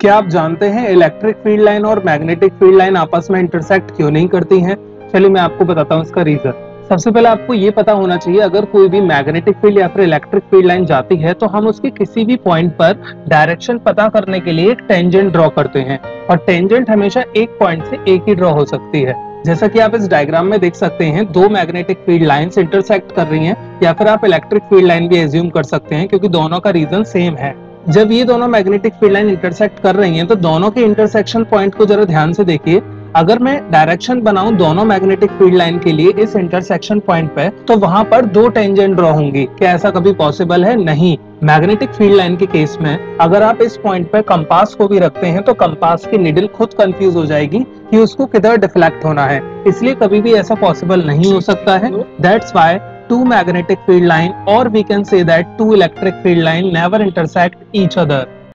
क्या आप जानते हैं इलेक्ट्रिक फील्ड लाइन और मैग्नेटिक फील्ड लाइन आपस में इंटरसेक्ट क्यों नहीं करती हैं? चलिए मैं आपको बताता हूँ इसका रीजन। सबसे पहले आपको ये पता होना चाहिए अगर कोई भी मैग्नेटिक फील्ड या फिर इलेक्ट्रिक फील्ड लाइन जाती है तो हम उसके किसी भी पॉइंट पर डायरेक्शन पता करने के लिए एक टेंजेंट ड्रॉ करते हैं और टेंजेंट हमेशा एक पॉइंट से एक ही ड्रॉ हो सकती है। जैसा कि आप इस डायग्राम में देख सकते हैं, दो मैग्नेटिक फील्ड लाइंस इंटरसेक्ट कर रही हैं या फिर आप इलेक्ट्रिक फील्ड लाइन भी एज्यूम कर सकते हैं क्योंकि दोनों का रीजन सेम है। जब ये दोनों मैग्नेटिक फील्ड लाइन इंटरसेक्ट कर रही हैं तो दोनों के इंटरसेक्शन पॉइंट को जरा ध्यान से देखिए। अगर मैं डायरेक्शन बनाऊं दोनों मैग्नेटिक फील्ड लाइन के लिए इस इंटरसेक्शन पॉइंट पे, तो वहां पर दो टेंजेंट ड्रॉ होंगी। क्या ऐसा कभी पॉसिबल है? नहीं। मैग्नेटिक फील्ड लाइन के केस में अगर आप इस पॉइंट पे कंपास को भी रखते हैं तो कंपास की निडल खुद कंफ्यूज हो जाएगी कि उसको किधर डिफ्लेक्ट होना है, इसलिए कभी भी ऐसा पॉसिबल नहीं हो सकता है। That's why two magnetic field line or we can say that two electric field line never intersect each other.